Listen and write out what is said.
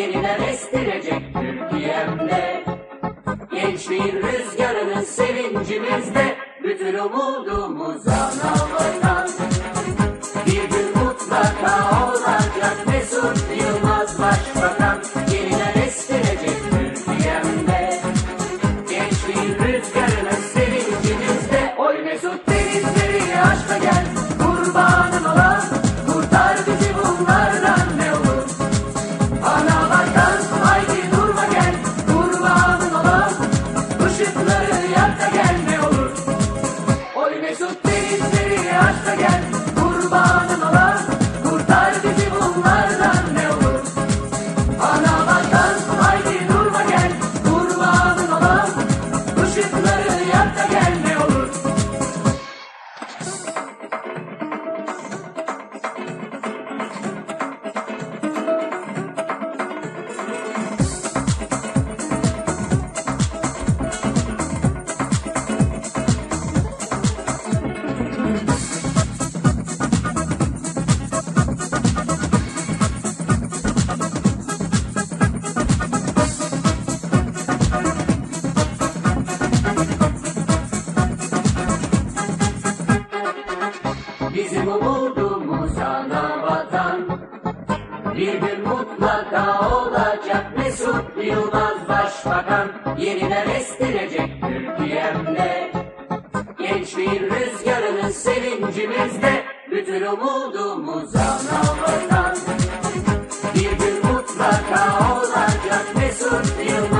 yeniden estirecek Türkiye'mde. Gençliğin rüzgarının sevincimizde, bütün umudumuz ana vatan. Bir gün mutlaka olacak Mesut Yılmaz başbakan, yeniden estirecek Türkiye'mde. Gençliğin rüzgarının sevincimizde, oy Mesut denizleri aşka gel, kurbanın olan kurtar bizi bunlardan ne olur. Ana vatan haydi durma gel, kurbanın olan ışıkları yak da gel ne olur. Oy Mesut denizleri aşka gel, kurbanın olan kurtar bizi bunlardan ne olur. Ana vatan haydi durma gel, kurbanın olan ışıkları yak da gel ne olur. Bizim umudumuz ana vatan, bir gün mutlaka olacak Mesut Yılmaz başbakan, yeniden estirecek Türkiye'mde. Gençliğin rüzgarının sevincimizde, bütün umudumuz ana vatan. Bir gün mutlaka olacak Mesut Yılmaz.